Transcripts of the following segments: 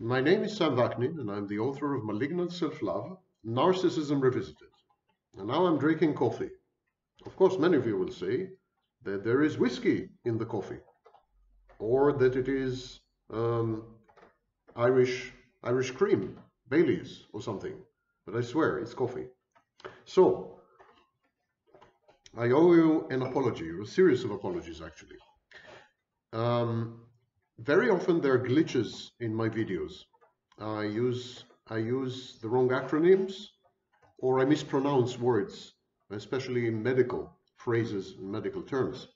My name is Sam Vaknin, and I'm the author of Malignant Self-Love, Narcissism Revisited. And now I'm drinking coffee. Of course, many of you will say that there is whiskey in the coffee, or that it is Irish cream, Baileys or something. But I swear, it's coffee. So, I owe you an apology, or a series of apologies, actually. Very often there are glitches in my videos. I use the wrong acronyms, or I mispronounce words, especially in medical phrases and medical terms.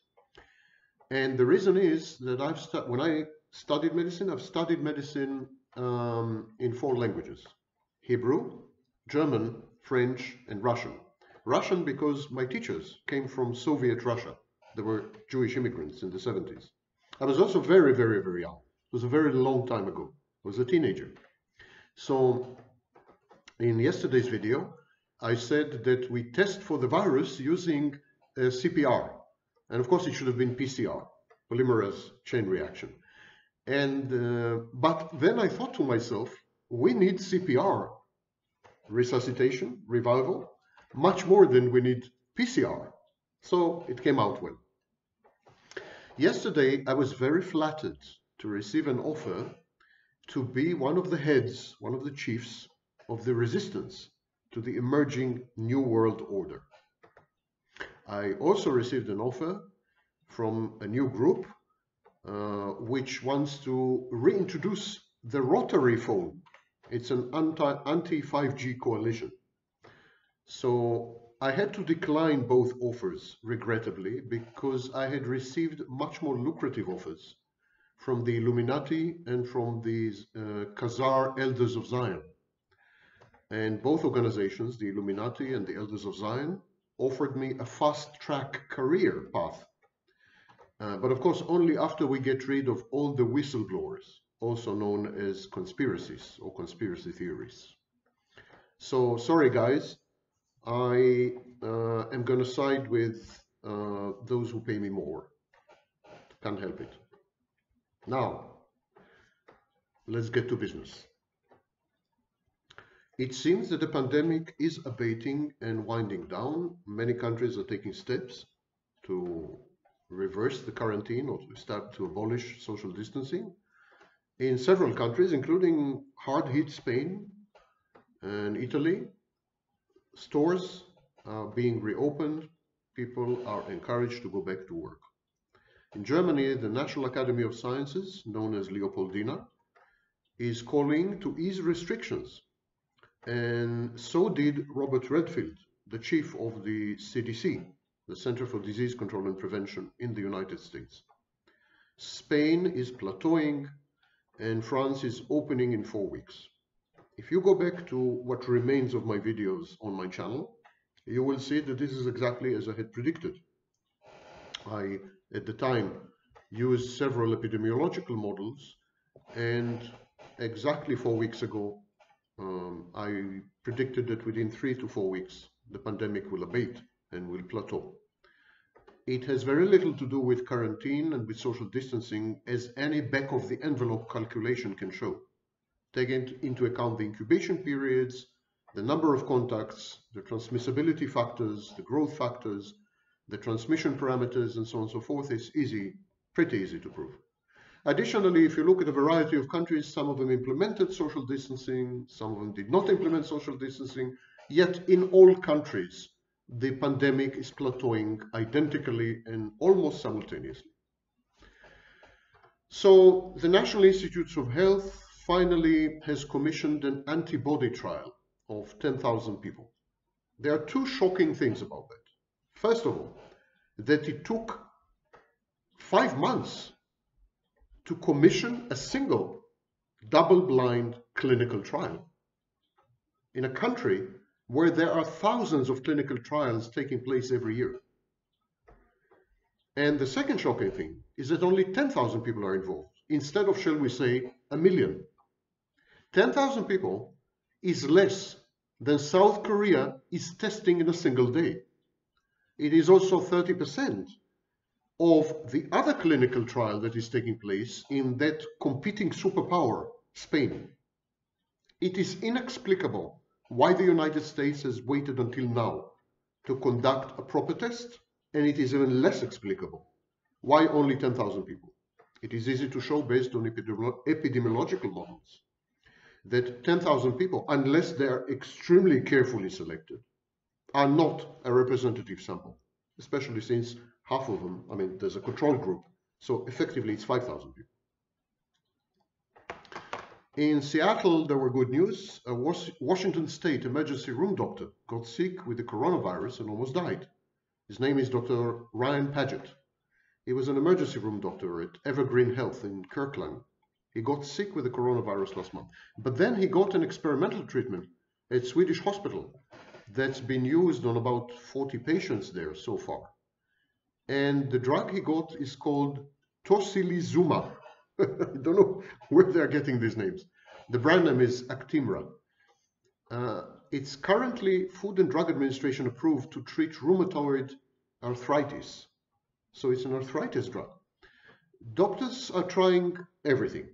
And the reason is that when I studied medicine, I've studied medicine in four languages: Hebrew, German, French, and Russian. Russian because my teachers came from Soviet Russia. They were Jewish immigrants in the 70s. I was also very, very, very young. It was a very long time ago. I was a teenager. So in yesterday's video, I said that we test for the virus using CPR. And of course, it should have been PCR, polymerase chain reaction. And but then I thought to myself, we need CPR, resuscitation, revival, much more than we need PCR. So it came out well. Yesterday, I was very flattered to receive an offer to be one of the heads, one of the chiefs of the resistance to the emerging New World Order. I also received an offer from a new group which wants to reintroduce the Rotary Phone. It's an anti-5G coalition. So I had to decline both offers, regrettably, because I had received much more lucrative offers from the Illuminati and from the Khazar Elders of Zion. And both organizations, the Illuminati and the Elders of Zion, offered me a fast-track career path. But of course, only after we get rid of all the whistleblowers, also known as conspiracies or conspiracy theories. So, sorry guys. I am going to side with those who pay me more. Can't help it. Now, let's get to business. It seems that the pandemic is abating and winding down. Many countries are taking steps to reverse the quarantine or to abolish social distancing. In several countries, including hard-hit Spain and Italy, stores are being reopened. People are encouraged to go back to work. In Germany, the National Academy of Sciences, known as Leopoldina, is calling to ease restrictions. And so did Robert Redfield, the chief of the CDC, the Center for Disease Control and Prevention in the United States. Spain is plateauing, and France is opening in 4 weeks. If you go back to what remains of my videos on my channel, you will see that this is exactly as I had predicted. I, at the time, used several epidemiological models, and exactly 4 weeks ago, I predicted that within 3 to 4 weeks, the pandemic will abate and will plateau. It has very little to do with quarantine and with social distancing, as any back-of-the-envelope calculation can show. Taking into account the incubation periods, the number of contacts, the transmissibility factors, the growth factors, the transmission parameters, and so on and so forth, is easy, pretty easy to prove. Additionally, if you look at a variety of countries, some of them implemented social distancing, some of them did not implement social distancing, yet in all countries, the pandemic is plateauing identically and almost simultaneously. So the National Institutes of Health finally has commissioned an antibody trial of 10,000 people. There are two shocking things about that. First of all, that it took 5 months to commission a single double-blind clinical trial. In a country where there are thousands of clinical trials taking place every year. And the second shocking thing is that only 10,000 people are involved, instead of, shall we say, a million. 10,000 people is less than South Korea is testing in a single day. It is also 30% of the other clinical trial that is taking place in that competing superpower Spain. It is inexplicable why the United States has waited until now to conduct a proper test, and it is even less explicable why only 10,000 people. It is easy to show, based on epidemiological models, that 10,000 people, unless they are extremely carefully selected, are not a representative sample, especially since half of them, I mean, there's a control group, so effectively it's 5,000 people. In Seattle, there were good news. A Washington State emergency room doctor got sick with the coronavirus and almost died. His name is Dr. Ryan Padgett. He was an emergency room doctor at Evergreen Health in Kirkland. He got sick with the coronavirus last month, but then he got an experimental treatment at Swedish hospital that's been used on about 40 patients there so far. And the drug he got is called Tocilizumab. I don't know where they're getting these names. The brand name is Actemra. It's currently Food and Drug Administration approved to treat rheumatoid arthritis. So it's an arthritis drug. Doctors are trying everything.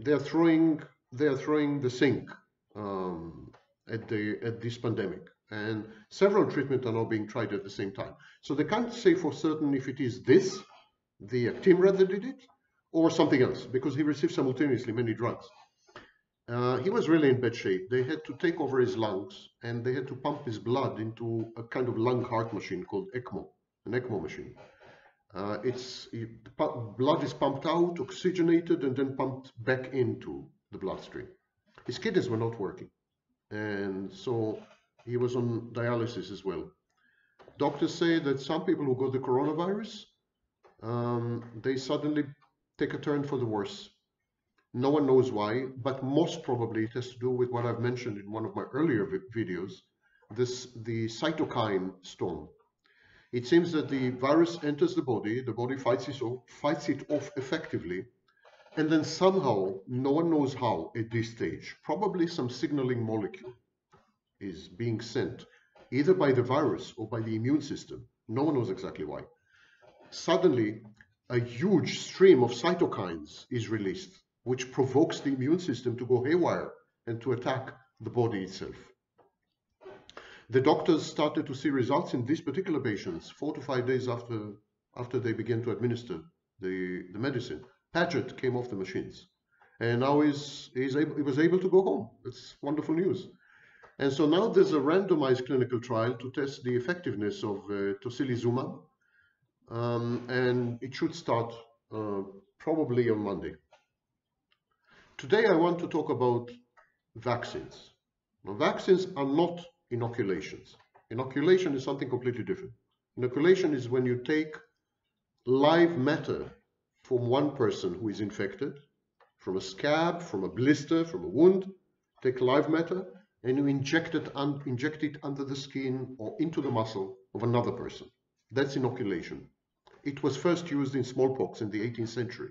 They are throwing the sink at this pandemic. And several treatments are now being tried at the same time. So they can't say for certain if it is this, the Actemra that did it, or something else, because he received simultaneously many drugs. He was really in bad shape. They had to take over his lungs, and they had to pump his blood into a kind of lung heart machine called ECMO, an ECMO machine. Blood is pumped out, oxygenated, and then pumped back into the bloodstream. His kidneys were not working, and so he was on dialysis as well. Doctors say that some people who got the coronavirus, they suddenly take a turn for the worse. No one knows why, but most probably it has to do with what I've mentioned in one of my earlier videos, the cytokine storm. It seems that the virus enters the body fights it off effectively, and then somehow, no one knows how at this stage, probably some signaling molecule is being sent, either by the virus or by the immune system. No one knows exactly why. Suddenly, a huge stream of cytokines is released, which provokes the immune system to go haywire and to attack the body itself. The doctors started to see results in these particular patients 4 to 5 days after they began to administer the medicine. Padgett came off the machines, and now he was able to go home. It's wonderful news. And so now there's a randomized clinical trial to test the effectiveness of tocilizumab. And it should start probably on Monday. Today I want to talk about vaccines. Now, vaccines are not inoculations. Inoculation is something completely different. Inoculation is when you take live matter from one person who is infected, from a scab, from a blister, from a wound, take live matter and you inject it under the skin or into the muscle of another person. That's inoculation. It was first used in smallpox in the 18th century.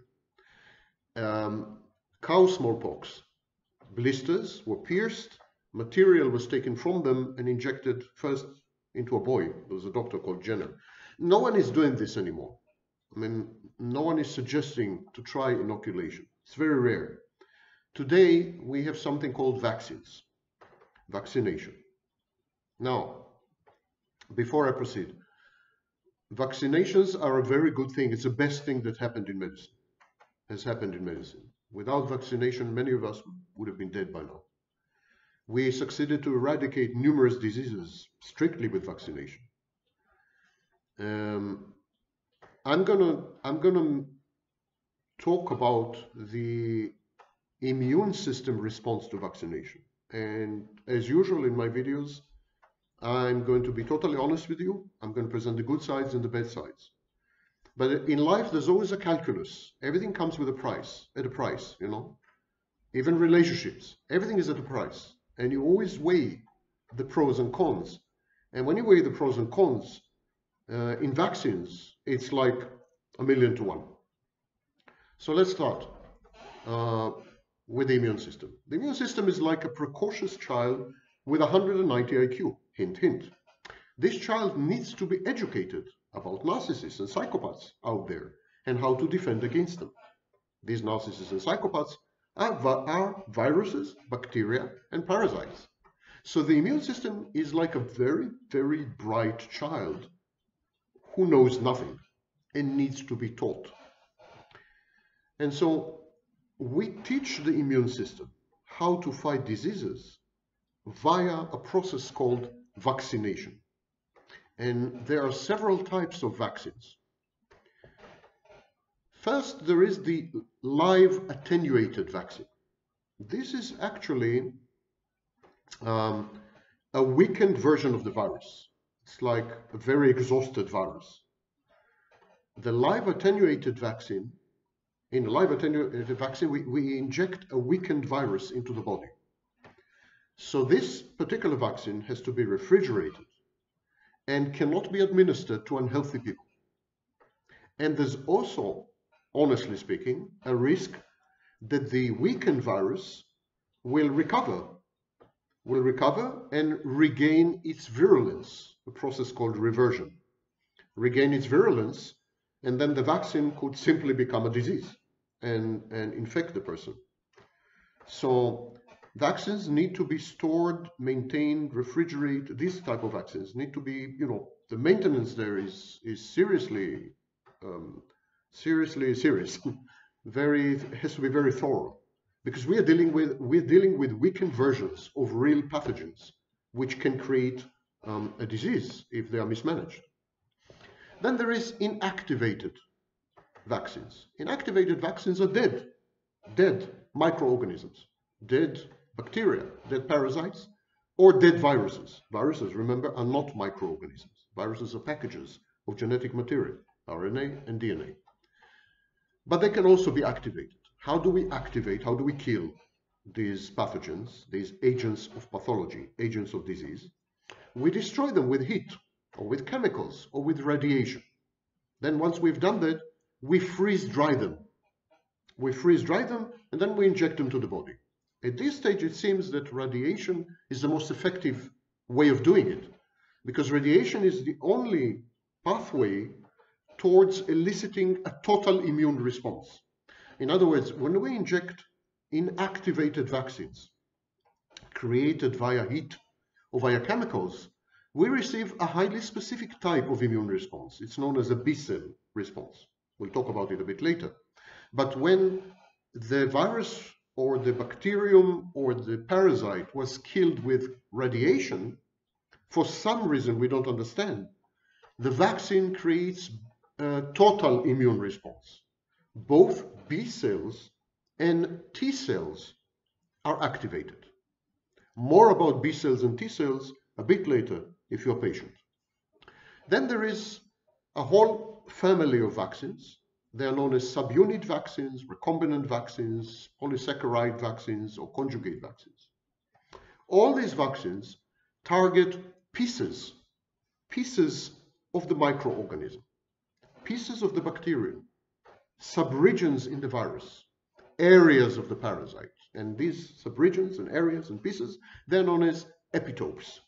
Cow smallpox blisters were pierced, material was taken from them and injected first into a boy. There was a doctor called Jenner. No one is doing this anymore. I mean, no one is suggesting to try inoculation. It's very rare. Today, we have something called vaccines, vaccination. Now, before I proceed, vaccinations are a very good thing. It's the best thing that happened in medicine, has happened in medicine. Without vaccination, many of us would have been dead by now. We succeeded to eradicate numerous diseases strictly with vaccination. I'm gonna talk about the immune system response to vaccination. And as usual in my videos, I'm going to be totally honest with you. I'm going to present the good sides and the bad sides. But in life, there's always a calculus. Everything comes with a price, at a price, you know. Even relationships, everything is at a price. And you always weigh the pros and cons. And when you weigh the pros and cons, in vaccines, it's like 1,000,000 to 1. So let's start with the immune system. The immune system is like a precocious child with 190 IQ. Hint, hint. This child needs to be educated about narcissists and psychopaths out there and how to defend against them. These narcissists and psychopaths are viruses, bacteria, and parasites. So the immune system is like a very, very bright child who knows nothing and needs to be taught. And so we teach the immune system how to fight diseases via a process called vaccination. And there are several types of vaccines. First, there is the live attenuated vaccine. This is actually a weakened version of the virus. It's like a very exhausted virus. The live attenuated vaccine, in a live attenuated vaccine, we inject a weakened virus into the body. So this particular vaccine has to be refrigerated and cannot be administered to unhealthy people. And there's also, honestly speaking, a risk that the weakened virus will recover and regain its virulence, a process called reversion. Regain its virulence, and then the vaccine could simply become a disease and infect the person. So vaccines need to be stored, maintained, refrigerated. These type of vaccines need to be, you know, the maintenance there is seriously serious, has to be very thorough, because we are dealing with weakened versions of real pathogens, which can create a disease if they are mismanaged. Then there is inactivated vaccines. Inactivated vaccines are dead microorganisms, dead bacteria, dead parasites, or dead viruses. Viruses, remember, are not microorganisms. Viruses are packages of genetic material, RNA and DNA. But they can also be activated. How do we activate, how do we kill these pathogens, these agents of pathology, agents of disease? We destroy them with heat, or with chemicals, or with radiation. Then once we've done that, we freeze dry them. We freeze dry them, and then we inject them to the body. At this stage, it seems that radiation is the most effective way of doing it, because radiation is the only pathway towards eliciting a total immune response. In other words, when we inject inactivated vaccines created via heat or via chemicals, we receive a highly specific type of immune response. It's known as a B-cell response. We'll talk about it a bit later. But when the virus or the bacterium or the parasite was killed with radiation, for some reason we don't understand, the vaccine creates a total immune response. Both B cells and T cells are activated. More about B cells and T cells a bit later if you're patient. Then there is a whole family of vaccines. They are known as subunit vaccines, recombinant vaccines, polysaccharide vaccines, or conjugate vaccines. All these vaccines target pieces of the microorganism, pieces of the bacterium, subregions in the virus, areas of the parasite. And these subregions and areas and pieces, they're known as epitopes.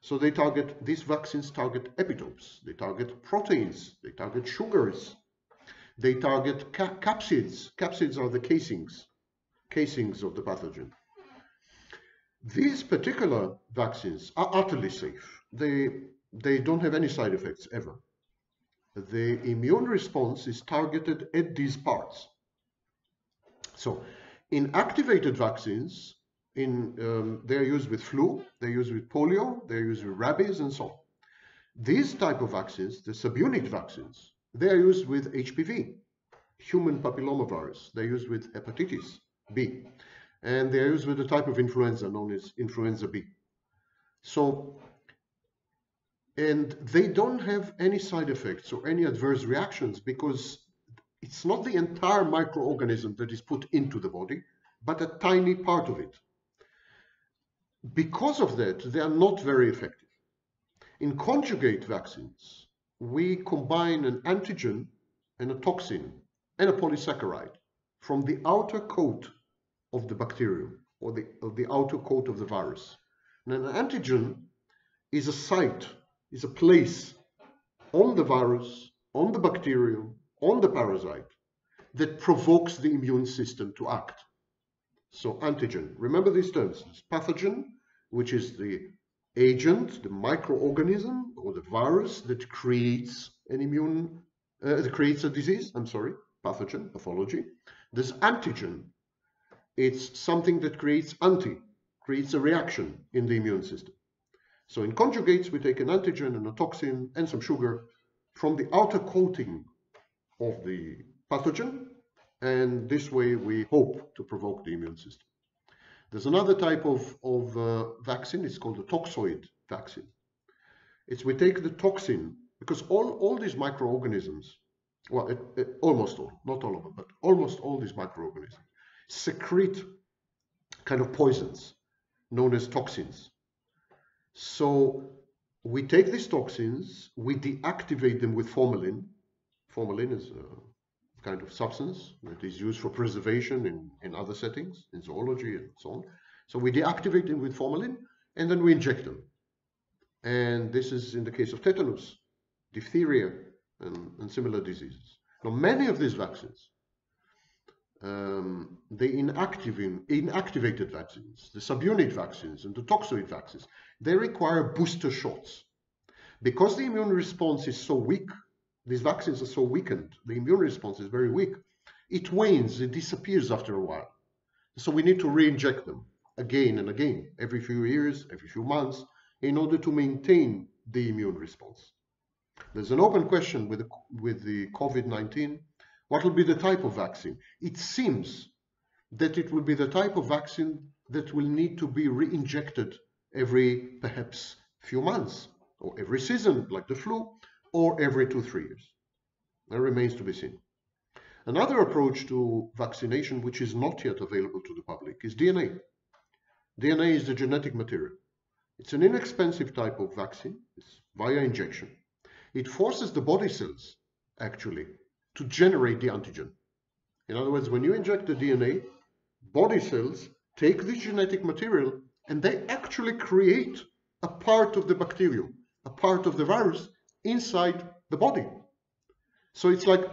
So they target, these vaccines target epitopes. They target proteins. They target sugars. They target capsids. Capsids are the casings of the pathogen. These particular vaccines are utterly safe. They don't have any side effects ever. The immune response is targeted at these parts. So inactivated vaccines, they're used with flu, they're used with polio, they're used with rabies, and so on. These type of vaccines, the subunit vaccines, they're used with HPV, human papillomavirus, they're used with hepatitis B, and they're used with a type of influenza known as influenza B. So, and they don't have any side effects or any adverse reactions, because it's not the entire microorganism that is put into the body, but a tiny part of it. Because of that, they are not very effective. In conjugate vaccines, we combine an antigen and a toxin and a polysaccharide from the outer coat of the bacterium, or the outer coat of the virus. And an antigen is a site, is a place on the virus, on the bacterium, on the parasite, that provokes the immune system to act. So antigen, remember these terms, it's pathogen, which is the agent, the microorganism or the virus that creates an immune, that creates a disease, I'm sorry, pathogen, pathology. This antigen, it's something that creates creates a reaction in the immune system. So in conjugates, we take an antigen and a toxin and some sugar from the outer coating of the pathogen, and this way we hope to provoke the immune system. There's another type of vaccine, it's called the toxoid vaccine. It's we take the toxin, because all these microorganisms, well, almost all, not all of them, but almost all these microorganisms secrete kind of poisons known as toxins. So we take these toxins, we deactivate them with formalin. Formalin is a kind of substance that is used for preservation in other settings, in zoology and so on. So we deactivate them with formalin and then we inject them. And this is in the case of tetanus, diphtheria, and similar diseases. Now, many of these vaccines, the inactivated vaccines, the subunit vaccines, and the toxoid vaccines, they require booster shots. Because the immune response is so weak, these vaccines are so weakened, the immune response is very weak, it wanes, it disappears after a while. So we need to re-inject them again and again, every few years, every few months, in order to maintain the immune response. There's an open question with the COVID-19, what will be the type of vaccine? It seems that it will be the type of vaccine that will need to be re-injected every perhaps few months, or every season, like the flu, or every 2-3 years. That remains to be seen. Another approach to vaccination, which is not yet available to the public, is DNA. DNA is the genetic material. It's an inexpensive type of vaccine. It's via injection. It forces the body cells, actually, to generate the antigen. In other words, when you inject the DNA, body cells take this genetic material and they actually create a part of the bacterium, a part of the virus inside the body. So it's like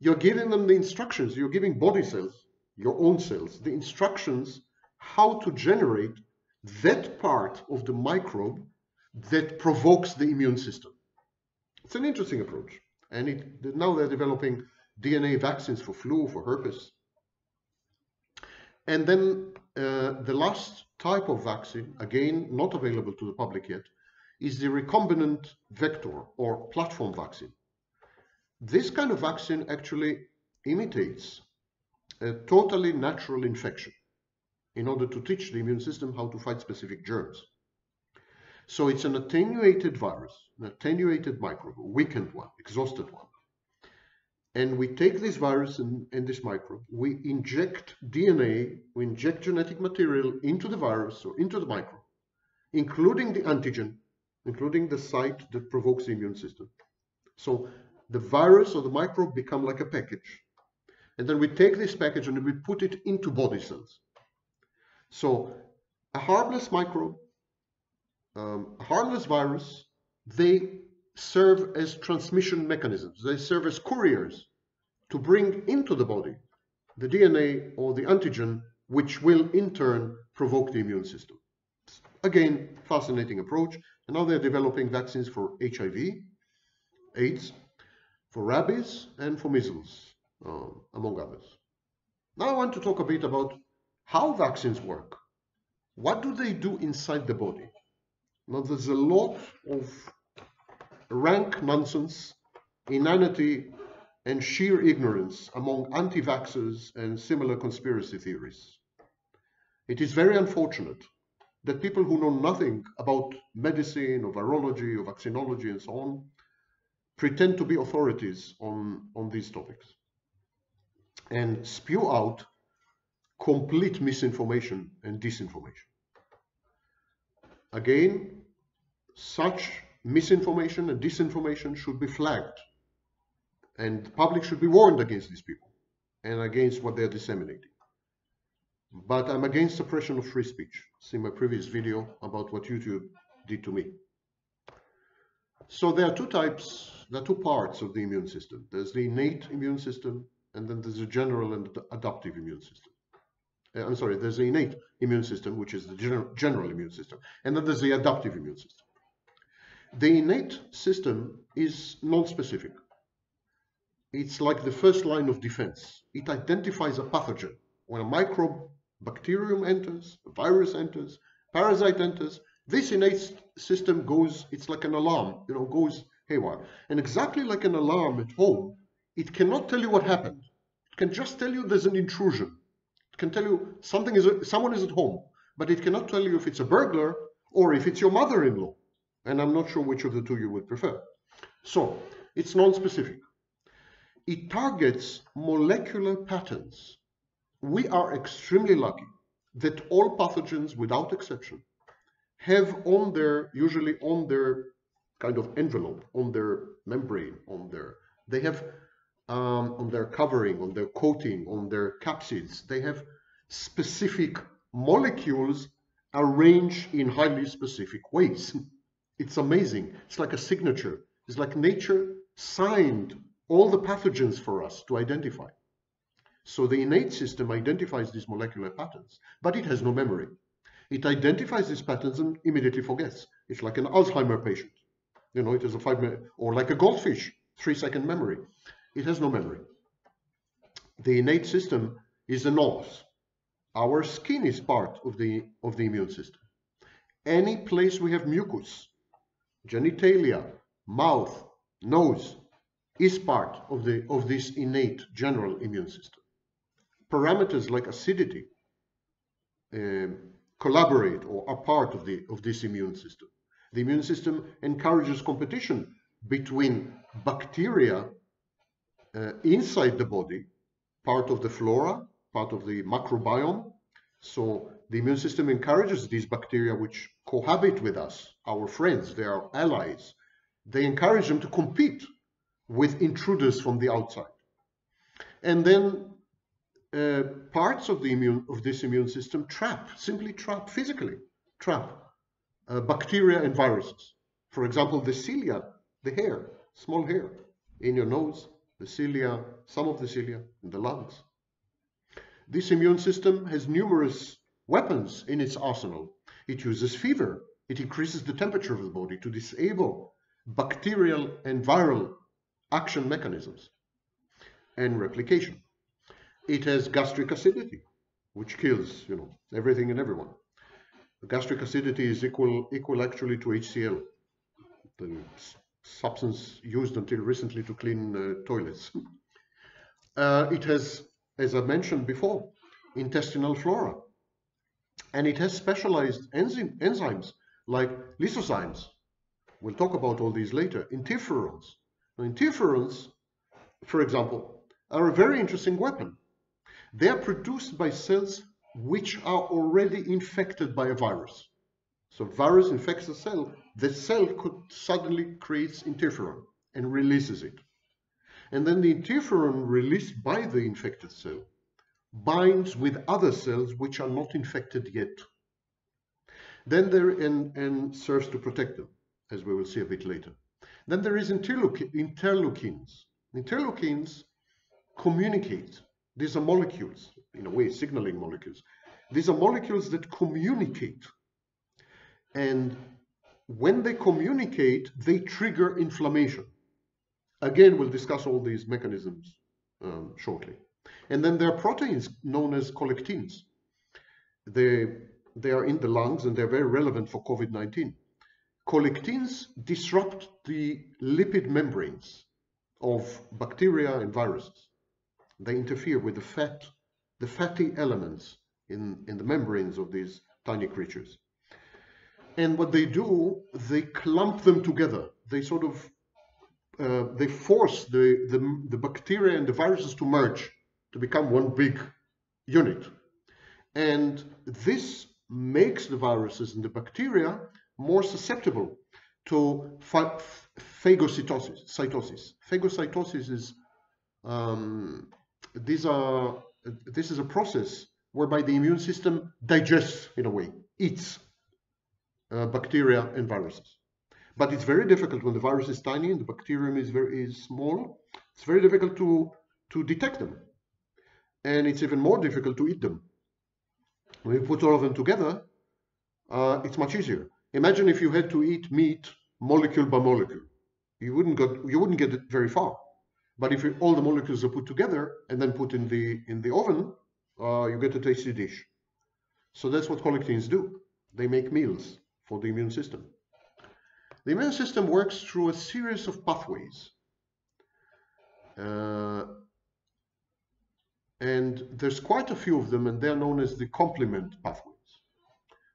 you're giving them the instructions, you're giving body cells, your own cells, the instructions how to generate that part of the microbe that provokes the immune system. It's an interesting approach. And now they're developing DNA vaccines for flu, for herpes. And then the last type of vaccine, again, not available to the public yet, is the recombinant vector or platform vaccine. This kind of vaccine actually imitates a totally natural infection in order to teach the immune system how to fight specific germs. So it's an attenuated virus, an attenuated microbe, a weakened one, exhausted one. And we take this virus and this microbe, we inject DNA, we inject genetic material into the virus or into the microbe, including the antigen, including the site that provokes the immune system. So the virus or the microbe become like a package. And then we take this package and we put it into body cells. So a harmless microbe, a harmless virus, they serve as transmission mechanisms. They serve as couriers to bring into the body the DNA or the antigen, which will in turn provoke the immune system. Again, fascinating approach. And now they're developing vaccines for HIV, AIDS, for rabies, and for measles, among others. Now I want to talk a bit about how vaccines work. What do they do inside the body? Now, there's a lot of rank nonsense, inanity, and sheer ignorance among anti-vaxxers and similar conspiracy theories. It is very unfortunate that people who know nothing about medicine or virology or vaccinology and so on pretend to be authorities on these topics and spew out complete misinformation and disinformation. Again, such misinformation and disinformation should be flagged, and the public should be warned against these people and against what they're disseminating. But I'm against suppression of free speech. See my previous video about what YouTube did to me. So there are two parts of the immune system. There's the innate immune system, and then there's the general and adaptive immune system. there's the innate immune system, which is the general immune system, and then there's the adaptive immune system. The innate system is non-specific. It's like the first line of defense. It identifies a pathogen. When a microbe, bacterium enters, a virus enters, parasite enters, this innate system goes, it's like an alarm, you know, goes haywire. And exactly like an alarm at home, it cannot tell you what happened. It can just tell you there's an intrusion. It can tell you something is, someone is at home, but it cannot tell you if it's a burglar or if it's your mother-in-law. And I'm not sure which of the two you would prefer. So it's non-specific. It targets molecular patterns. We are extremely lucky that all pathogens, without exception, have on their, usually on their kind of envelope, on their membrane, on their, they have on their covering, on their coating, on their capsids, they have specific molecules arranged in highly specific ways. It's amazing. It's like a signature. It's like nature signed all the pathogens for us to identify. So the innate system identifies these molecular patterns, but it has no memory. It identifies these patterns and immediately forgets. It's like an Alzheimer patient. You know, it has a 5-minute, or like a goldfish, 3-second memory. It has no memory. The innate system is a nose. Our skin is part of the immune system. Any place we have mucus, genitalia, mouth, nose, is part of, this innate general immune system. Parameters like acidity collaborate or are part of, this immune system. The immune system encourages competition between bacteria inside the body, part of the flora, part of the microbiome. So the immune system encourages these bacteria which cohabit with us, our friends, they are allies. They encourage them to compete with intruders from the outside. And then parts of the this immune system simply trap physically, bacteria and viruses. For example, the cilia, the hair, small hair in your nose, the cilia, some of the cilia in the lungs. This immune system has numerous weapons in its arsenal. It uses fever. It increases the temperature of the body to disable bacterial and viral action mechanisms and replication. It has gastric acidity, which kills, you know, everything and everyone. The gastric acidity is equal actually to HCl, the substance used until recently to clean toilets. It has, as I mentioned before, intestinal flora, and it has specialized enzymes like lysozymes. We'll talk about all these later. Interferons. Now, interferons, for example, are a very interesting weapon. They are produced by cells which are already infected by a virus. So virus infects a cell, the cell could suddenly creates interferon and releases it. And then the interferon released by the infected cell binds with other cells which are not infected yet. Then there and serves to protect them, as we will see a bit later. Then there is interleukins. Interleukins communicate. These are molecules, in a way, signaling molecules. These are molecules that communicate. And when they communicate, they trigger inflammation. Again, we'll discuss all these mechanisms shortly. And then there are proteins known as collectins. They are in the lungs, and they're very relevant for COVID-19. Collectins disrupt the lipid membranes of bacteria and viruses. They interfere with the fatty elements in the membranes of these tiny creatures. And what they do, they clump them together. They sort of, they force the bacteria and the viruses to merge, to become one big unit. And this makes the viruses and the bacteria more susceptible to phagocytosis. Phagocytosis is this is a process whereby the immune system digests, in a way, eats bacteria and viruses. But it's very difficult when the virus is tiny and the bacterium is very small. It's very difficult to detect them, and it's even more difficult to eat them. When you put all of them together, it's much easier. Imagine if you had to eat meat molecule by molecule. You wouldn't get it very far. But if all the molecules are put together and then put in the oven, you get a tasty dish. So that's what collectins do. They make meals for the immune system. The immune system works through a series of pathways. And there's quite a few of them, and they're known as the complement pathways.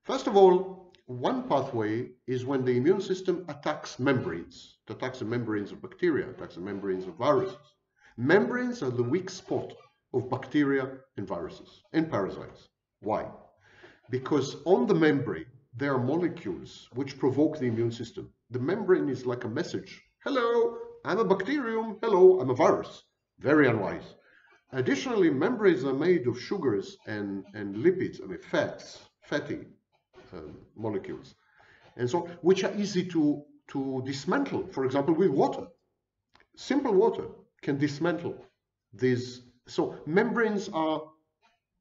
First of all, one pathway is when the immune system attacks membranes. It attacks the membranes of bacteria, it attacks the membranes of viruses. Membranes are the weak spot of bacteria and viruses and parasites. Why? Because on the membrane, there are molecules which provoke the immune system. The membrane is like a message. Hello, I'm a bacterium. Hello, I'm a virus. Very unwise. Additionally, membranes are made of sugars and lipids, I mean fats, fatty molecules, and so which are easy to dismantle. For example, with water, simple water can dismantle these. So membranes are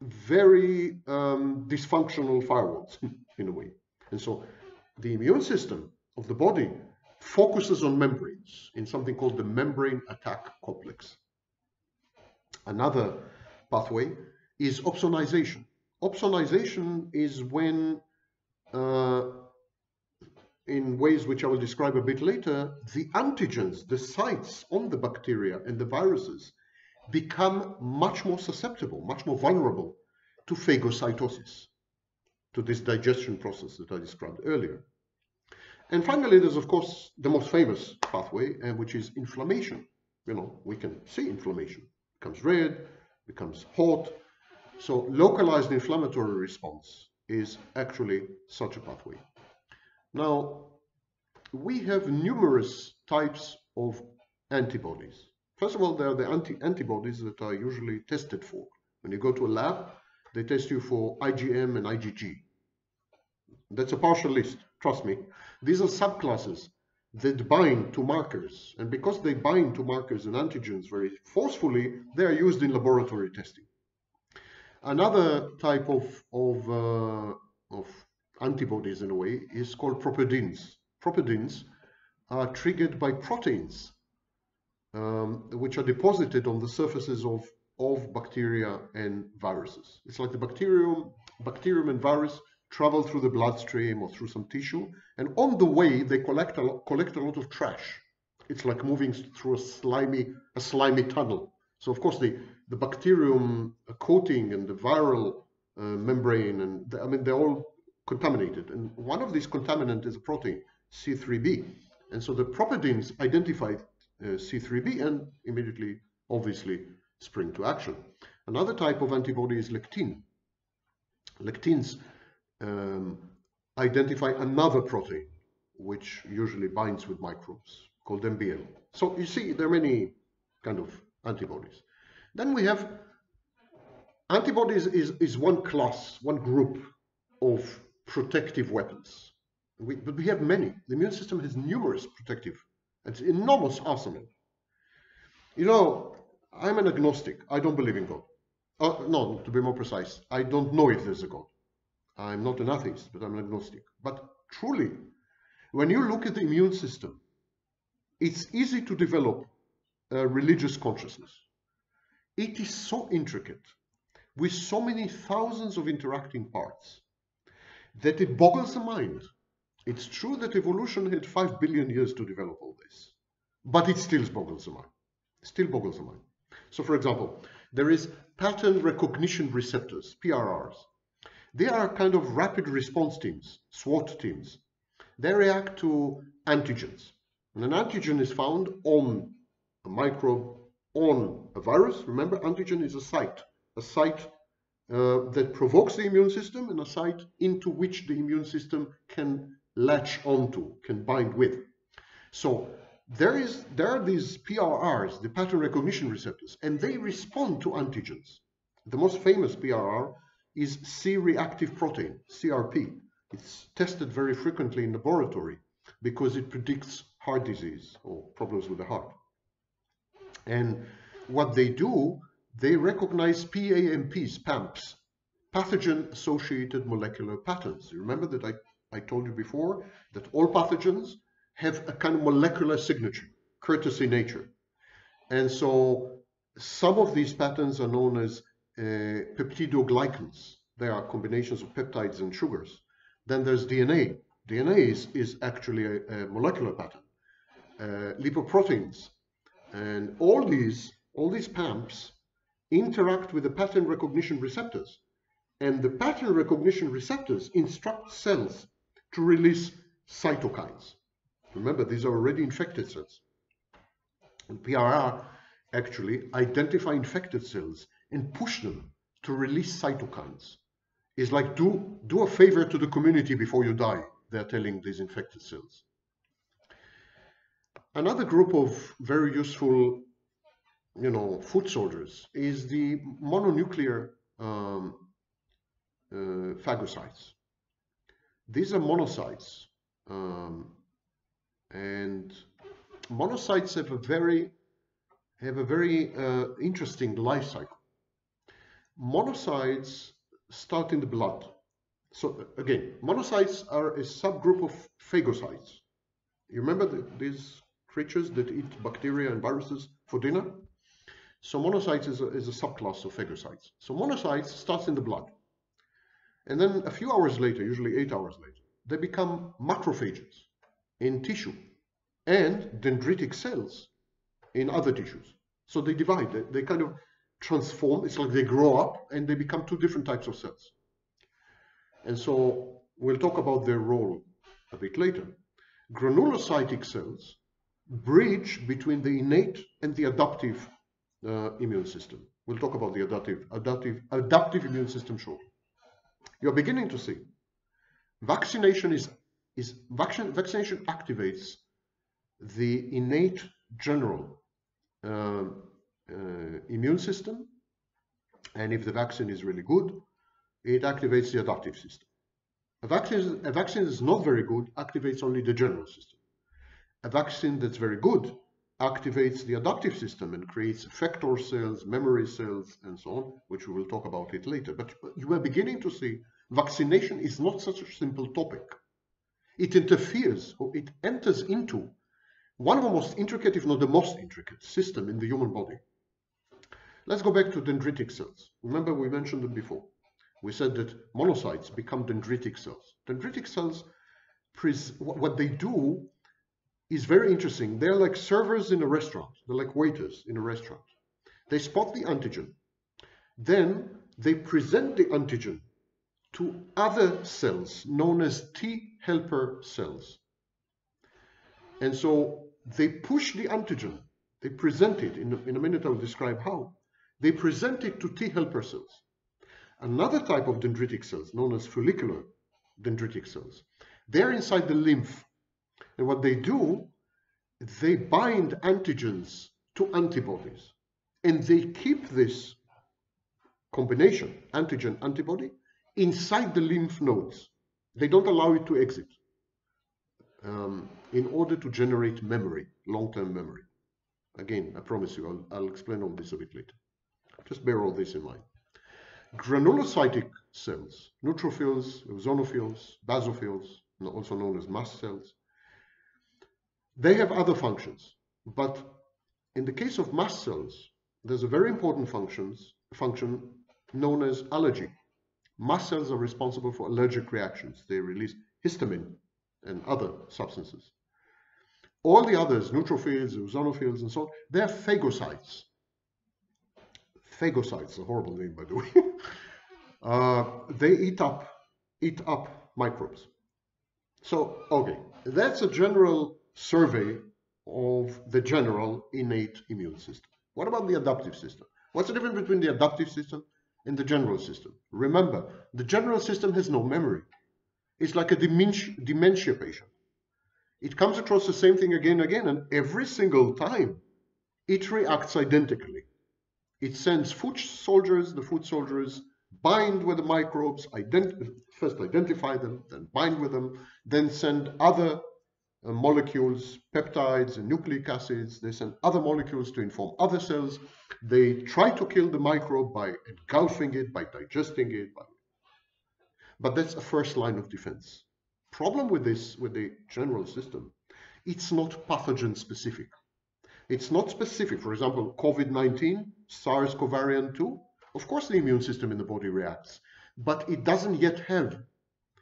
very dysfunctional firewalls in a way. And so the immune system of the body focuses on membranes in something called the membrane attack complex. Another pathway is opsonization. Opsonization is when, in ways which I will describe a bit later, the antigens, the sites on the bacteria and the viruses become much more susceptible, much more vulnerable to phagocytosis, to this digestion process that I described earlier. And finally, there's, of course, the most famous pathway, which is inflammation. You know, we can see inflammation. Becomes red, becomes hot. So localized inflammatory response is actually such a pathway. Now, we have numerous types of antibodies. First of all, there are the antibodies that are usually tested for. When you go to a lab, they test you for IgM and IgG. That's a partial list, trust me. These are subclasses that bind to markers, and because they bind to markers and antigens very forcefully, they are used in laboratory testing. Another type of antibodies, in a way, is called propidins. Propidins are triggered by proteins, which are deposited on the surfaces of bacteria and viruses. It's like the bacterium and virus travel through the bloodstream or through some tissue, and on the way they collect a lot of trash. It's like moving through a slimy tunnel. So of course the bacterium coating and the viral membrane, and they're all contaminated. And one of these contaminants is a protein, C3B. And so the propidins identify C3B and immediately, obviously, spring to action. Another type of antibody is lectin. Lectins identify another protein, which usually binds with microbes, called MBL. So you see, there are many kind of antibodies. Then we have antibodies is one class, one group of protective weapons. But we have many. The immune system has numerous protective. It's an enormous arsenal. You know, I'm an agnostic. I don't believe in God. No, to be more precise, I don't know if there's a God. I'm not an atheist, but I'm an agnostic. But truly, when you look at the immune system, it's easy to develop a religious consciousness. It is so intricate, with so many thousands of interacting parts, that it boggles the mind. It's true that evolution had 5 billion years to develop all this, but it still boggles the mind. Still boggles the mind. So, for example, there is pattern recognition receptors, PRRs. They are kind of rapid response teams, SWAT teams. They react to antigens. And an antigen is found on a microbe, on a virus. Remember, antigen is a site that provokes the immune system, and a site into which the immune system can latch onto, can bind with. So there are these PRRs, the pattern recognition receptors, and they respond to antigens. The most famous PRR is C-reactive protein, CRP. It's tested very frequently in laboratory because it predicts heart disease or problems with the heart. And what they do, they recognize PAMPs, pathogen-associated molecular patterns. You remember that I told you before that all pathogens have a kind of molecular signature, courtesy nature. And so some of these patterns are known as peptidoglycans. They are combinations of peptides and sugars. Then there's DNA. DNA is actually a molecular pattern. Lipoproteins. And all these PAMPs interact with the pattern recognition receptors. And the pattern recognition receptors instruct cells to release cytokines. Remember, these are already infected cells. And PRR actually identify infected cells and push them to release cytokines. It's like, do a favor to the community before you die, they're telling these infected cells. Another group of very useful, food soldiers is the mononuclear phagocytes. These are monocytes. And monocytes have a very interesting life cycle. Monocytes start in the blood. So again, monocytes are a subgroup of phagocytes. You remember these creatures that eat bacteria and viruses for dinner? So monocytes is a subclass of phagocytes. So monocytes starts in the blood. And then a few hours later, usually 8 hours later, they become macrophages in tissue and dendritic cells in other tissues. So they divide, they kind of transform. It's like they grow up and they become two different types of cells. And so we'll talk about their role a bit later. Granulocytic cells bridge between the innate and the adaptive immune system. We'll talk about the adaptive immune system shortly. You're beginning to see vaccination vaccination activates the innate general immune system, and if the vaccine is really good, it activates the adaptive system. A vaccine that's not very good activates only the general system. A vaccine that's very good activates the adaptive system and creates effector cells, memory cells, and so on, which we will talk about it later. But you are beginning to see vaccination is not such a simple topic. It interferes, or it enters into one of the most intricate, if not the most intricate, system in the human body. Let's go back to dendritic cells. Remember, we mentioned them before. We said that monocytes become dendritic cells. Dendritic cells, what they do is very interesting. They're like servers in a restaurant. They're like waiters in a restaurant. They spot the antigen. Then they present the antigen to other cells known as T helper cells. And so they push the antigen. They present it. In a minute, I'll describe how. They present it to T helper cells. Another type of dendritic cells, known as follicular dendritic cells, they're inside the lymph. And what they do, they bind antigens to antibodies. And they keep this combination, antigen-antibody, inside the lymph nodes. They don't allow it to exit in order to generate memory, long-term memory. Again, I promise you, I'll explain all this a bit later. Just bear all this in mind. Granulocytic cells, neutrophils, eosinophils, basophils, also known as mast cells, they have other functions. But in the case of mast cells, there's a very important function known as allergy. Mast cells are responsible for allergic reactions. They release histamine and other substances. All the others, neutrophils, eosinophils, and so on, they're phagocytes. Phagocytes, a horrible name, by the way. They eat up microbes. So, okay, that's a general survey of the general innate immune system. What about the adaptive system? What's the difference between the adaptive system and the general system? Remember, the general system has no memory. It's like a dementia patient. It comes across the same thing again and again, and every single time it reacts identically. It sends food soldiers, the food soldiers bind with the microbes, first identify them, then bind with them, then send other molecules, peptides and nucleic acids, they send other molecules to inform other cells. They try to kill the microbe by engulfing it, by digesting it, by But that's a first line of defense. Problem with this, with the general system, it's not pathogen specific. It's not specific. For example, COVID-19, SARS-CoV-2, of course the immune system in the body reacts, but it doesn't yet have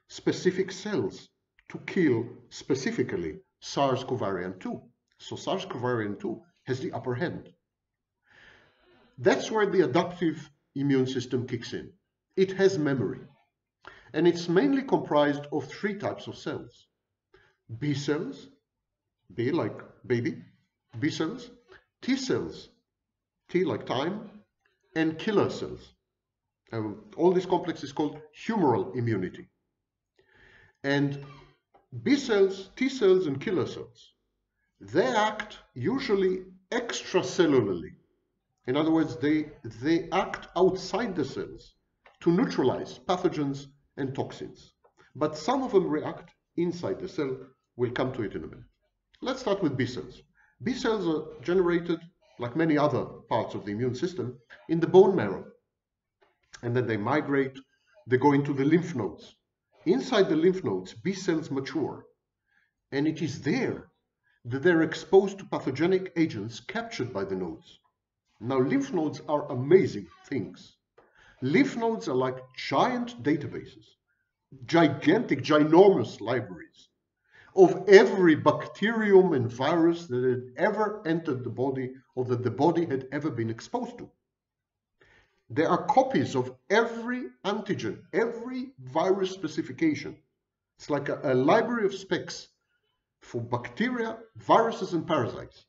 specific cells to kill specifically SARS-CoV-2. So SARS-CoV-2 has the upper hand. That's where the adaptive immune system kicks in. It has memory. And it's mainly comprised of three types of cells. B cells, B like baby, B cells, T cells, T like time, and killer cells. All this complex is called humoral immunity. And B cells, T cells, and killer cells, they act usually extracellularly. In other words, they act outside the cells to neutralize pathogens and toxins. But some of them react inside the cell. We'll come to it in a minute. Let's start with B cells. B cells are generated, like many other parts of the immune system, in the bone marrow. And then they migrate, they go into the lymph nodes. Inside the lymph nodes, B cells mature. And it is there that they're exposed to pathogenic agents captured by the nodes. Now, lymph nodes are amazing things. Lymph nodes are like giant databases, gigantic, ginormous libraries of every bacterium and virus that had ever entered the body or that the body had ever been exposed to. There are copies of every antigen, every virus specification. It's like a library of specs for bacteria, viruses, and parasites.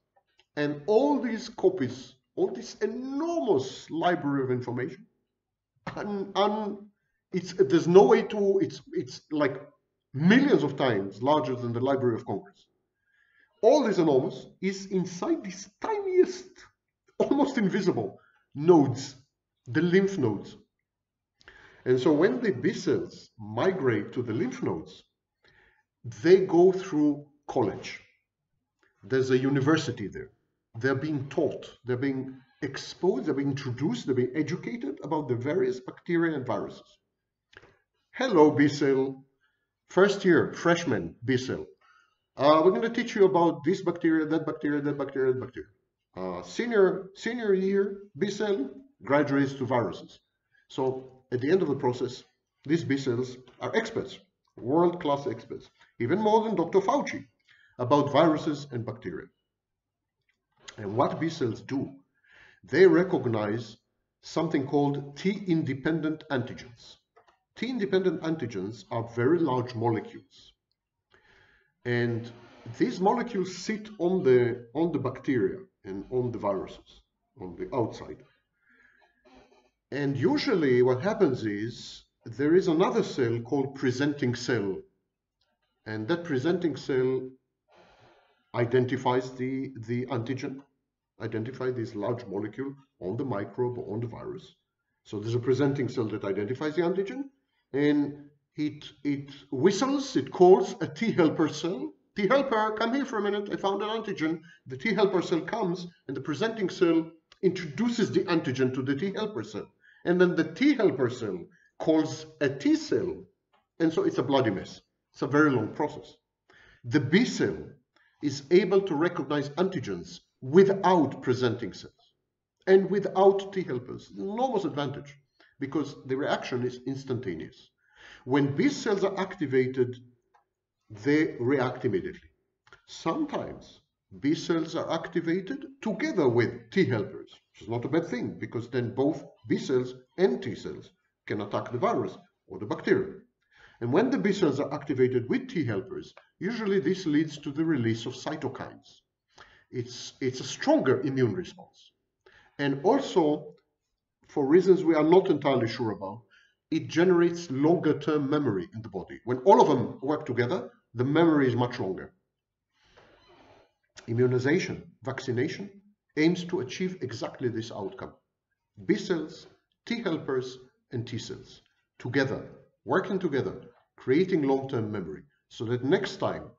And all these copies, all this enormous library of information, there's no way to, it's like millions of times larger than the Library of Congress. All this enormous is inside these tiniest, almost invisible nodes, the lymph nodes. And so when the B cells migrate to the lymph nodes, they go through college. There's a university there. They're being taught, they're being exposed, they're being introduced, they're being educated about the various bacteria and viruses. Hello, B cell. First year, freshman, B cell. We're going to teach you about this bacteria, that bacteria, that bacteria, that bacteria. Senior year, B cell, graduates to viruses. So at the end of the process, these B cells are experts, world-class experts, even more than Dr. Fauci, about viruses and bacteria. And what B cells do, they recognize something called T-independent antigens. T-independent antigens are very large molecules. And these molecules sit on the bacteria and on the viruses, on the outside. And usually what happens is there is another cell called presenting cell. And that presenting cell identifies the antigen, identify this large molecule on the microbe or on the virus. So there's a presenting cell that identifies the antigen, and it whistles, it calls a T helper cell. T helper, come here for a minute, I found an antigen. The T helper cell comes, and the presenting cell introduces the antigen to the T helper cell. And then the T helper cell calls a T cell, and so it's a bloody mess. It's a very long process. The B cell is able to recognize antigens without presenting cells and without T helpers. Enormous advantage because the reaction is instantaneous. When B cells are activated, they react immediately. Sometimes B cells are activated together with T helpers, which is not a bad thing because then both B cells and T cells can attack the virus or the bacteria. And when the B cells are activated with T helpers, usually this leads to the release of cytokines. It's a stronger immune response. And also, for reasons we are not entirely sure about, it generates longer-term memory in the body. When all of them work together, the memory is much longer. Immunization, vaccination, aims to achieve exactly this outcome. B cells, T helpers, and T cells together, working together, creating long-term memory, so that next time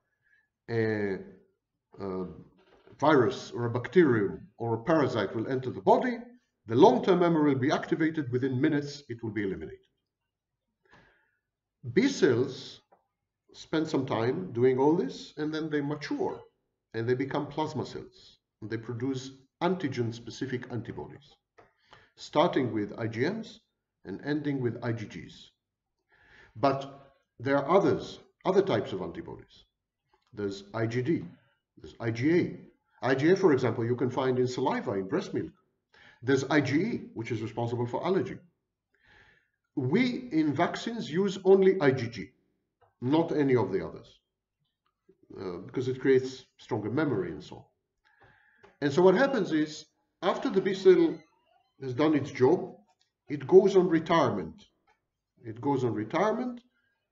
virus or a bacterium or a parasite will enter the body, the long-term memory will be activated. Within minutes, it will be eliminated. B cells spend some time doing all this, and then they mature and they become plasma cells. They produce antigen-specific antibodies, starting with IgMs and ending with IgGs. But there are other types of antibodies. There's IgD, there's IgA. IgA, for example, you can find in saliva, in breast milk. There's IgE, which is responsible for allergy. We, in vaccines, use only IgG, not any of the others, because it creates stronger memory and so on. And so what happens is, after the B cell has done its job, it goes on retirement. It goes on retirement,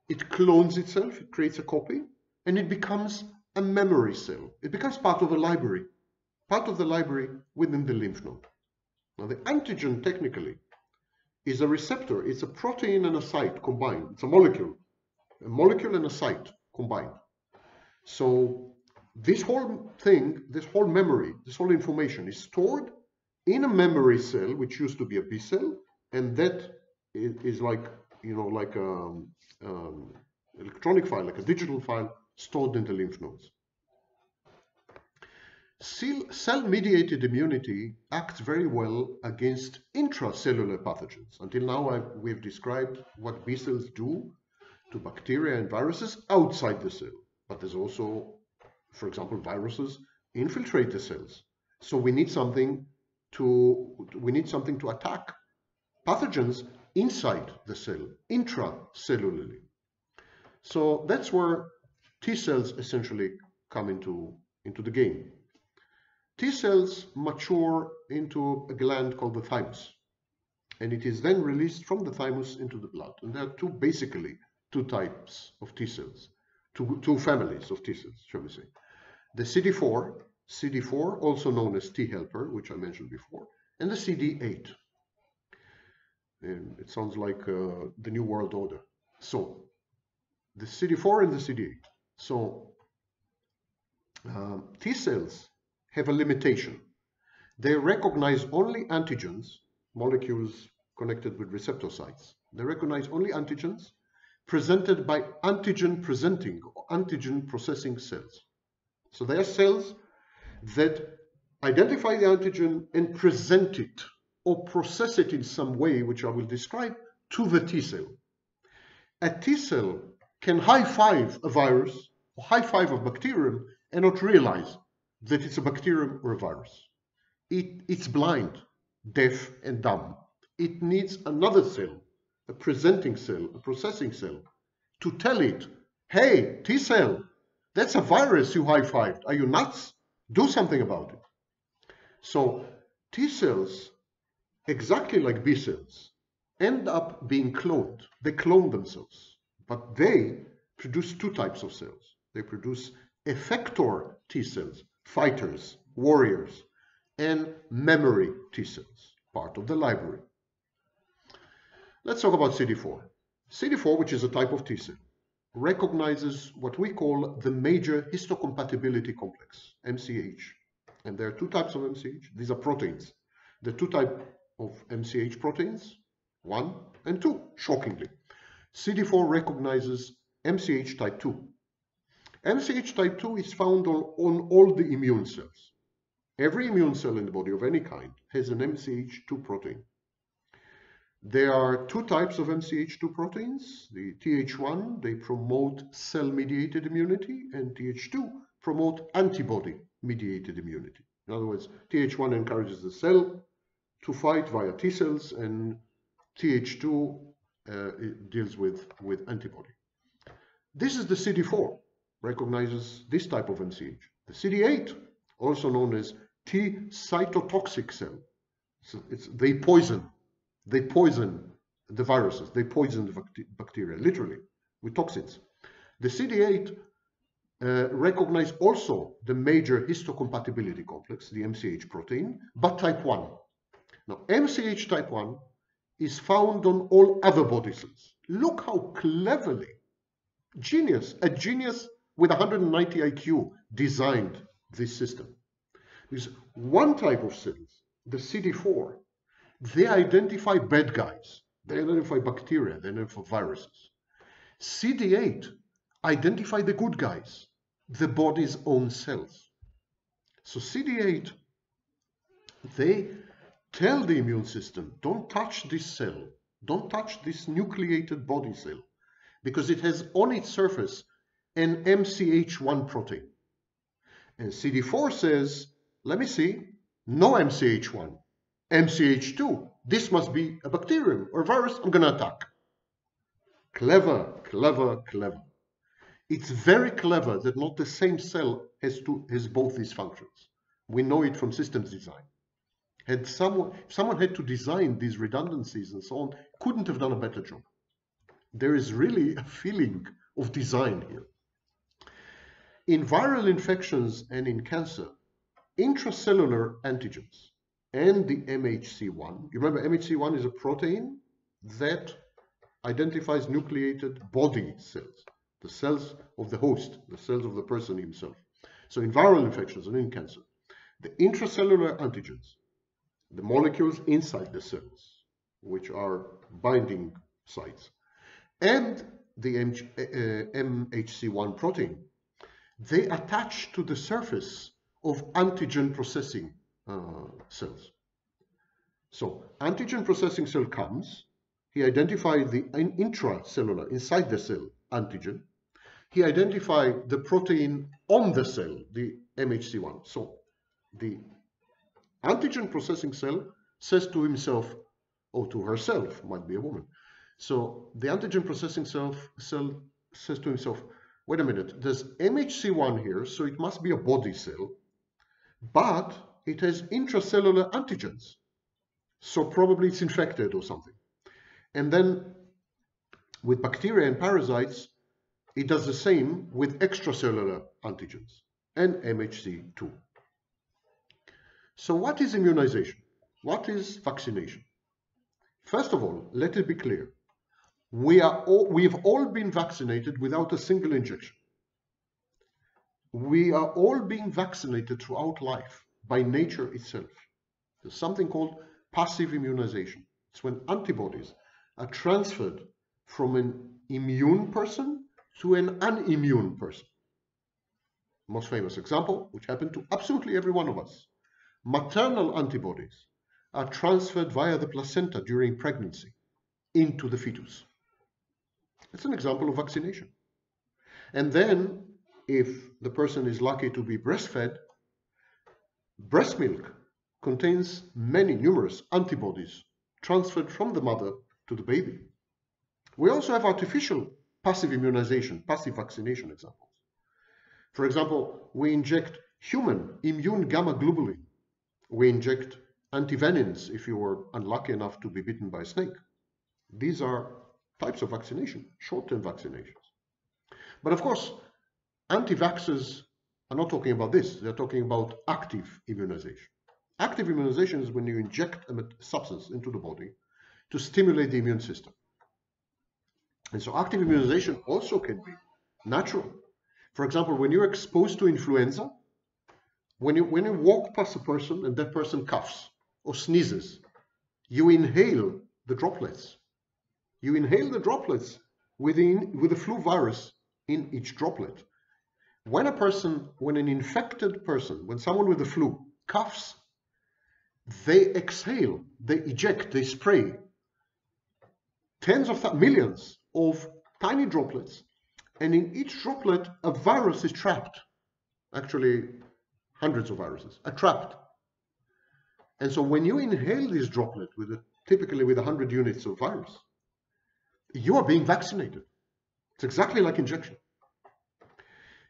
it clones itself, it creates a copy, and it becomes a memory cell. It becomes part of the library within the lymph node. Now, the antigen, technically, is a receptor. It's a protein and a site combined. It's a molecule and a site combined. So this whole thing, this whole memory, this whole information is stored in a memory cell, which used to be a B cell, and that is like, you know, like an electronic file, like a digital file stored in the lymph nodes. Cell-mediated immunity acts very well against intracellular pathogens. Until now, we've described what B cells do to bacteria and viruses outside the cell. But there's also, for example, viruses infiltrate the cells. So we need something to attack pathogens inside the cell, intracellularly. So that's where T cells essentially come into the game. T cells mature into a gland called the thymus, and it is then released from the thymus into the blood. And there are basically two types of T cells, two families of T cells, shall we say. The CD4, also known as T helper, which I mentioned before, and the CD8. And it sounds like the New World Order. So the CD4 and the CD8. So T cells have a limitation. They recognize only antigens, molecules connected with receptor sites. They recognize only antigens presented by antigen-presenting or antigen-processing cells. So they are cells that identify the antigen and present it or process it in some way, which I will describe, to the T cell. A T cell can high-five a virus or high-five a bacterium and not realize that it's a bacterium or a virus. It's blind, deaf, and dumb. It needs another cell, a presenting cell, a processing cell, to tell it, hey, T cell, that's a virus you high-fived. Are you nuts? Do something about it. So T cells, exactly like B cells, end up being cloned. They clone themselves, but they produce two types of cells. They produce effector T cells, fighters, warriors, and memory T cells, part of the library. Let's talk about CD4. CD4, which is a type of T cell, recognizes what we call the major histocompatibility complex, MCH. And there are two types of MCH. These are proteins. The two types of MCH proteins, 1 and 2, shockingly. CD4 recognizes MCH type 2. MCH type 2 is found on all the immune cells. Every immune cell in the body of any kind has an MCH2 protein. There are two types of MCH2 proteins. The Th1, they promote cell-mediated immunity, and Th2 promote antibody-mediated immunity. In other words, Th1 encourages the cell to fight via T cells, and Th2 deals with antibody. This is the CD4. Recognizes this type of MCH. The CD8, also known as T cytotoxic cell, so they poison the viruses, they poison the bacteria, literally, with toxins. The CD8 recognizes also the major histocompatibility complex, the MCH protein, but type 1. Now, MCH type 1 is found on all other body cells. Look how cleverly, a genius with 190 IQ designed this system. Because one type of cells, the CD4, they identify bad guys, they identify bacteria, they identify viruses. CD8 identify the good guys, the body's own cells. So CD8, they tell the immune system, don't touch this cell, don't touch this nucleated body cell, because it has on its surface an MCH1 protein. And CD4 says, let me see, no MCH1, MCH2, this must be a bacterium or virus, I'm gonna attack. Clever, clever, clever. It's very clever that not the same cell has both these functions. We know it from systems design. Had someone had to design these redundancies and so on, couldn't have done a better job. There is really a feeling of design here. In viral infections and in cancer, intracellular antigens and the MHC1, you remember MHC1 is a protein that identifies nucleated body cells, the cells of the host, the cells of the person himself. So in viral infections and in cancer, the intracellular antigens, the molecules inside the cells, which are binding sites, and the MHC1 protein, they attach to the surface of antigen processing cells. So antigen processing cell comes, he identified the intracellular, inside the cell, antigen. He identified the protein on the cell, the MHC1. So the antigen processing cell says to himself, or to herself, might be a woman. So the antigen processing cell says to himself, wait a minute, there's MHC1 here, so it must be a body cell, but it has intracellular antigens. So probably it's infected or something. And then with bacteria and parasites, it does the same with extracellular antigens and MHC2. So what is immunization? What is vaccination? First of all, let it be clear. We've all been vaccinated without a single injection. We are all being vaccinated throughout life by nature itself. There's something called passive immunization. It's when antibodies are transferred from an immune person to an unimmune person. Most famous example, which happened to absolutely every one of us. Maternal antibodies are transferred via the placenta during pregnancy into the fetus. It's an example of vaccination. And then, if the person is lucky to be breastfed, breast milk contains numerous antibodies transferred from the mother to the baby. We also have artificial passive immunization, passive vaccination examples. For example, we inject human immune gamma globulin. We inject antivenins if you were unlucky enough to be bitten by a snake. These are types of vaccination, short-term vaccinations. But of course, anti-vaxxers are not talking about this. They're talking about active immunization. Active immunization is when you inject a substance into the body to stimulate the immune system. And so active immunization also can be natural. For example, when you're exposed to influenza, when you walk past a person and that person coughs or sneezes, you inhale the droplets. You inhale the droplets with the flu virus in each droplet. When someone with the flu coughs, they exhale, they eject, they spray tens of millions of tiny droplets, and in each droplet a virus is trapped. Actually, hundreds of viruses are trapped. And so when you inhale this droplet, typically with 100 units of virus, you are being vaccinated. It's exactly like injection.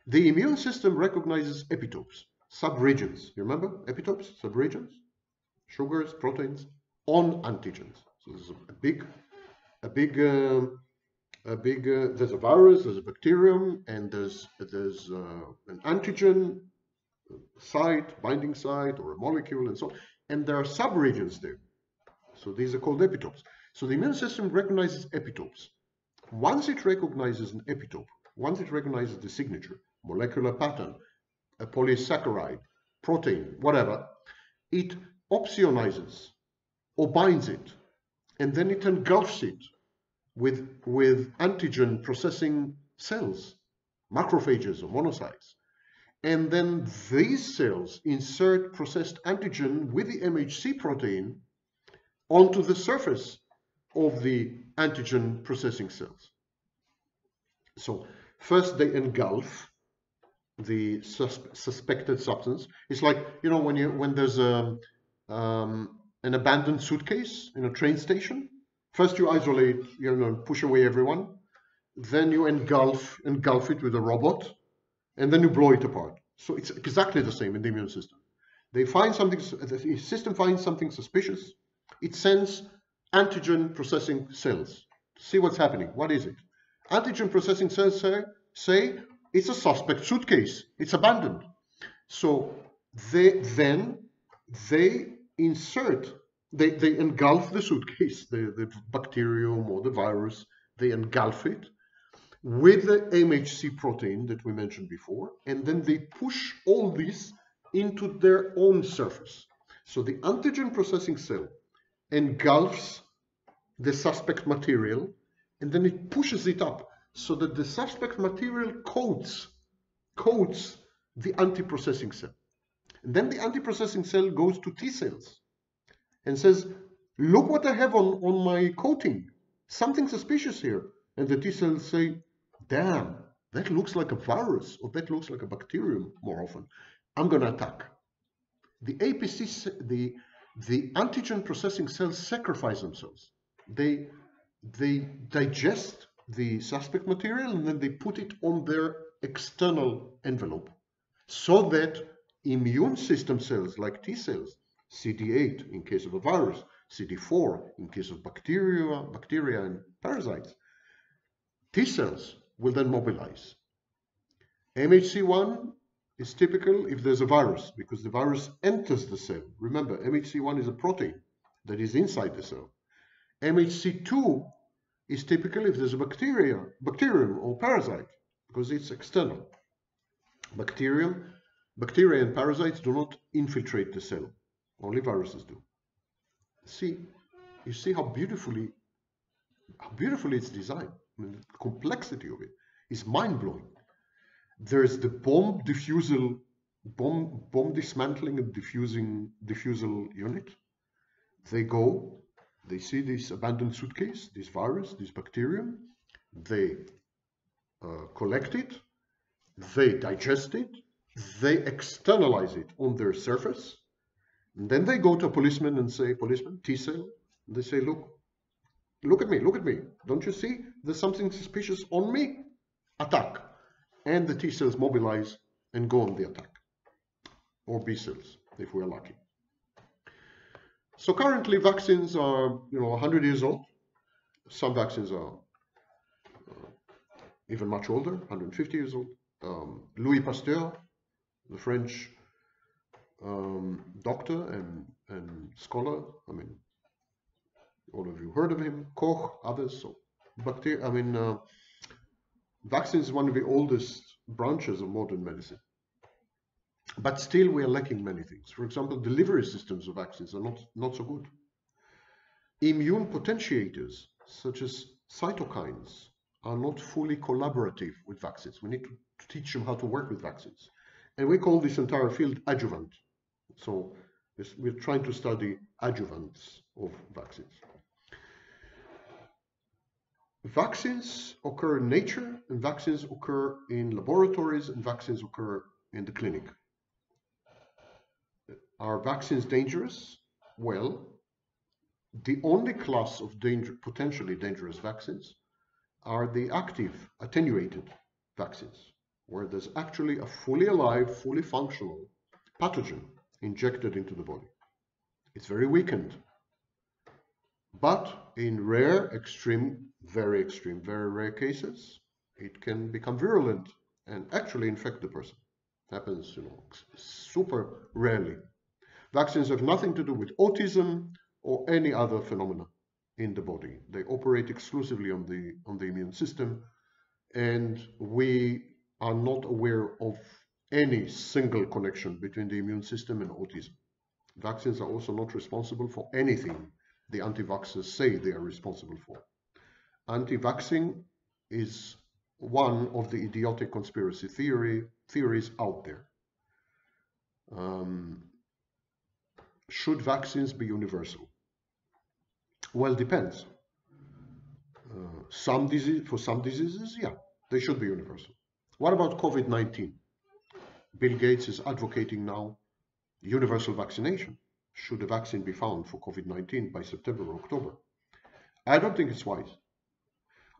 The immune system recognizes epitopes, subregions. You remember epitopes, subregions, sugars, proteins on antigens. So there's there's a virus, there's a bacterium, and there's an antigen site, binding site, or a molecule, and so on. And there are subregions there. So these are called epitopes. So the immune system recognizes epitopes. Once it recognizes an epitope, once it recognizes the signature, molecular pattern, a polysaccharide, protein, whatever, it opsonizes or binds it, and then it engulfs it with antigen processing cells, macrophages or monocytes. And then these cells insert processed antigen with the MHC protein onto the surface of the antigen processing cells. So first they engulf the suspected substance. It's like, you know, when there's an abandoned suitcase in a train station. First you isolate, you know, push away everyone. Then you engulf it with a robot, and then you blow it apart. So it's exactly the same in the immune system. They find something, the system finds something suspicious. It sends antigen processing cells to see what's happening. What is it? Antigen processing cells say it's a suspect suitcase. It's abandoned. So they engulf the suitcase, the bacterium or the virus. They engulf it with the MHC protein that we mentioned before, and then they push all this into their own surface. So the antigen processing cell engulfs the suspect material, and then it pushes it up so that the suspect material coats the antiprocessing cell. And then the antiprocessing cell goes to T cells and says, look what I have on my coating. Something suspicious here. And the T cells say, damn, that looks like a virus, or that looks like a bacterium more often. I'm going to attack. The APC, the antigen processing cells sacrifice themselves. They digest the suspect material, and then they put it on their external envelope so that immune system cells like T cells, CD8 in case of a virus, CD4 in case of bacteria and parasites, T cells will then mobilize. MHC1 is typical if there's a virus, because the virus enters the cell. Remember, MHC1 is a protein that is inside the cell. MHC2 is typical if there's a bacterium or parasite, because it's external. Bacteria and parasites do not infiltrate the cell. Only viruses do. See, you see how beautifully it's designed. I mean, the complexity of it is mind-blowing. There's the bomb dismantling and diffusal unit. They go, they see this abandoned suitcase, this virus, this bacterium. They collect it, they digest it, they externalize it on their surface. And then they go to a policeman and say, policeman, T cell, and they say, look at me. Don't you see? There's something suspicious on me. Attack. And the T cells mobilize and go on the attack. Or B cells, if we're lucky. So currently vaccines are, you know, 100 years old. Some vaccines are even much older, 150 years old. Louis Pasteur, the French doctor and scholar, I mean, all of you heard of him, Koch, others. So vaccines is one of the oldest branches of modern medicine. But still we are lacking many things. For example, delivery systems of vaccines are not so good. Immune potentiators, such as cytokines, are not fully collaborative with vaccines. We need to teach them how to work with vaccines. And we call this entire field adjuvant. So we're trying to study adjuvants of vaccines. Vaccines occur in nature, and vaccines occur in laboratories, and vaccines occur in the clinic. Are vaccines dangerous? Well, the only class of potentially dangerous vaccines are the active, attenuated vaccines, where there's actually a fully alive, fully functional pathogen injected into the body. It's very weakened. But in rare, extreme, very rare cases, it can become virulent and actually infect the person. It happens, you know, super rarely. Vaccines have nothing to do with autism or any other phenomena in the body. They operate exclusively on the immune system, and we are not aware of any single connection between the immune system and autism. Vaccines are also not responsible for anything the anti-vaxxers say they are responsible for. anti-vaxxing is one of the idiotic conspiracy theories out there. Should vaccines be universal? Well, depends. For some diseases, yeah, they should be universal. What about COVID-19? Bill Gates is advocating now universal vaccination. Should a vaccine be found for COVID-19 by September or October? I don't think it's wise.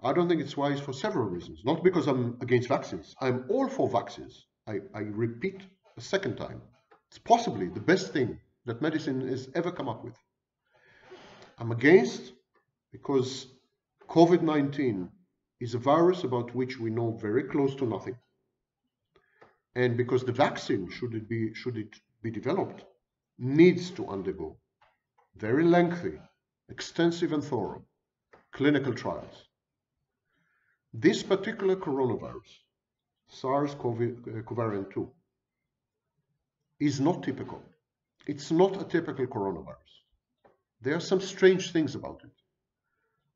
I don't think it's wise for several reasons. Not because I'm against vaccines. I'm all for vaccines. I repeat a second time. It's possibly the best thing that medicine has ever come up with. I'm against because COVID-19 is a virus about which we know very close to nothing. And because the vaccine, should it be developed, needs to undergo very lengthy, extensive and thorough clinical trials. This particular coronavirus, SARS-CoV-2, is not typical. It's not a typical coronavirus. There are some strange things about it.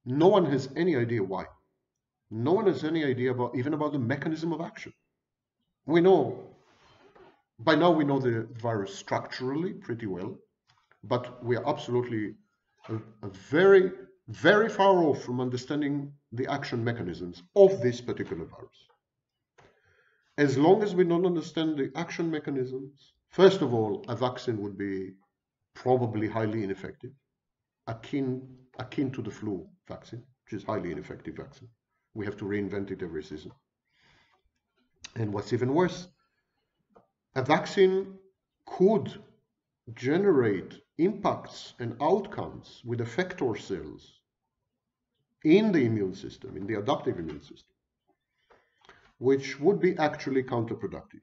No one has any idea why. No one has any idea even about the mechanism of action. We know, by now we know the virus structurally pretty well, but we are absolutely very, very far off from understanding the action mechanisms of this particular virus. As long as we don't understand the action mechanisms, first of all, a vaccine would be probably highly ineffective, akin to the flu vaccine, which is highly ineffective vaccine. We have to reinvent it every season. And what's even worse, a vaccine could generate impacts and outcomes with effector cells in the immune system, in the adaptive immune system, which would be actually counterproductive.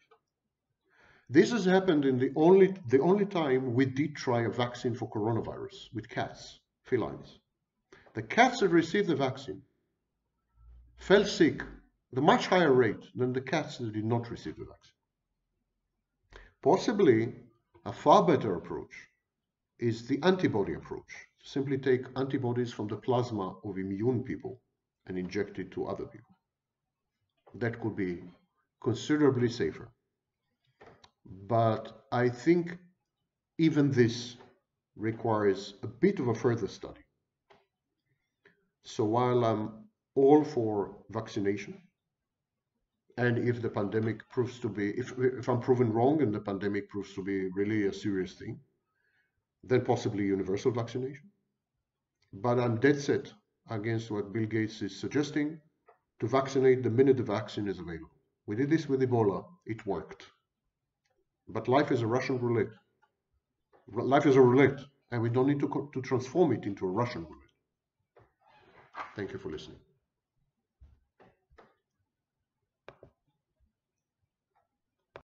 This has happened in the only time we did try a vaccine for coronavirus with cats, felines. The cats that received the vaccine fell sick at a much higher rate than the cats that did not receive the vaccine. Possibly a far better approach is the antibody approach. Simply take antibodies from the plasma of immune people and inject it to other people. That could be considerably safer. But I think even this requires a bit of a further study. So while I'm all for vaccination, and if the pandemic proves to be, if I'm proven wrong and the pandemic proves to be really a serious thing, then possibly universal vaccination. But I'm dead set against what Bill Gates is suggesting, to vaccinate the minute the vaccine is available. We did this with Ebola, it worked. But life is a Russian roulette. Life is a roulette, and we don't need to transform it into a Russian roulette. Thank you for listening.